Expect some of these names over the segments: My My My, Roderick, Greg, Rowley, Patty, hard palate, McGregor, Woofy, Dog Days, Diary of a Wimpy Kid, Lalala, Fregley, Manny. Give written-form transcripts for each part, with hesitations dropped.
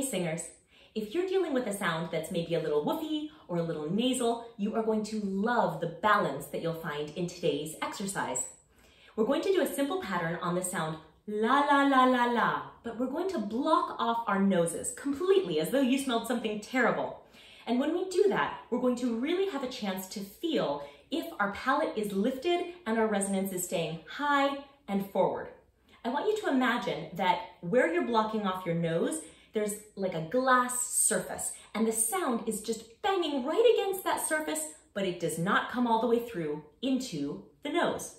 Hey singers, if you're dealing with a sound that's maybe a little woofy or a little nasal, you are going to love the balance that you'll find in today's exercise. We're going to do a simple pattern on the sound la la la la la, but we're going to block off our noses completely as though you smelled something terrible. And when we do that, we're going to really have a chance to feel if our palate is lifted and our resonance is staying high and forward. I want you to imagine that where you're blocking off your nose, there's like a glass surface, and the sound is just banging right against that surface, but it does not come all the way through into the nose.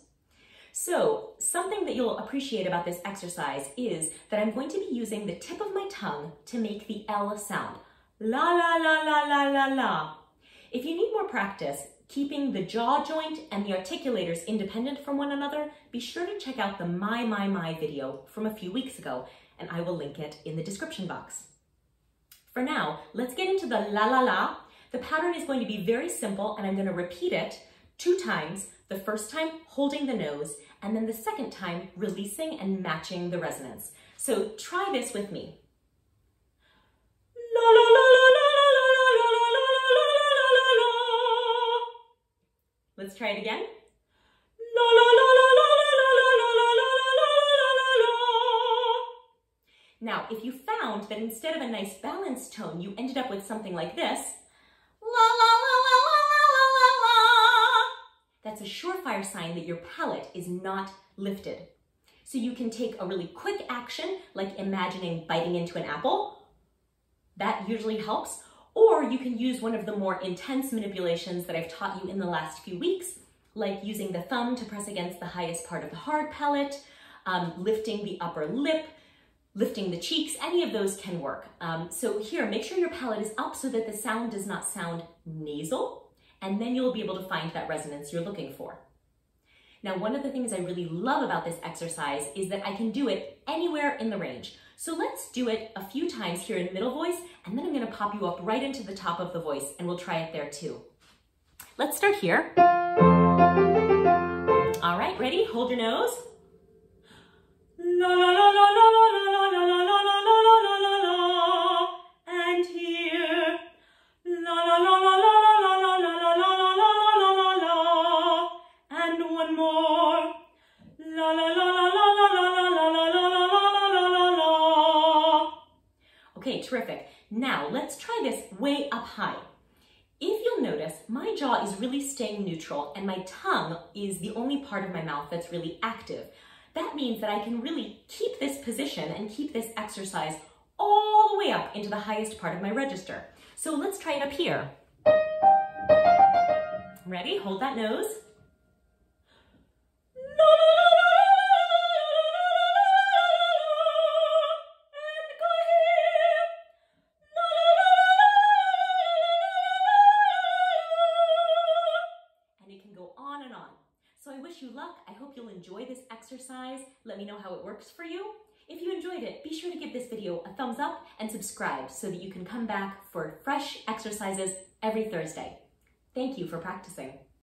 So something that you'll appreciate about this exercise is that I'm going to be using the tip of my tongue to make the L sound. La la la la la la la. If you need more practice keeping the jaw joint and the articulators independent from one another, be sure to check out the My My My video from a few weeks ago, and I will link it in the description box. For now, let's get into the la la la. The pattern is going to be very simple, and I'm going to repeat it 2 times, the first time holding the nose, and then the second time releasing and matching the resonance. So try this with me. La la la. Let's try it again. La la la la la la la la la la la. Now, if you found that instead of a nice balanced tone, you ended up with something like this, la la la la la la la la, that's a surefire sign that your palate is not lifted. So you can take a really quick action, like imagining biting into an apple. That usually helps. Or you can use one of the more intense manipulations that I've taught you in the last few weeks, like using the thumb to press against the highest part of the hard palate, lifting the upper lip, lifting the cheeks. Any of those can work. So here, make sure your palate is up so that the sound does not sound nasal, and then you'll be able to find that resonance you're looking for. Now, one of the things I really love about this exercise is that I can do it anywhere in the range. So let's do it a few times here in middle voice, and then I'm going to pop you up right into the top of the voice, and we'll try it there too. Let's start here. All right, ready? Hold your nose. La la la la la la la la la la la la la la. And here. La la la la la la la la la la la la la la. And one more. La la la la la la la la la la la. Okay, terrific. Now let's try this way up high. If you'll notice, my jaw is really staying neutral and my tongue is the only part of my mouth that's really active. That means that I can really keep this position and keep this exercise all the way up into the highest part of my register. So let's try it up here. Ready? Hold that nose. Enjoy this exercise. Let me know how it works for you. If you enjoyed it, be sure to give this video a thumbs up and subscribe so that you can come back for fresh exercises every Thursday. Thank you for practicing.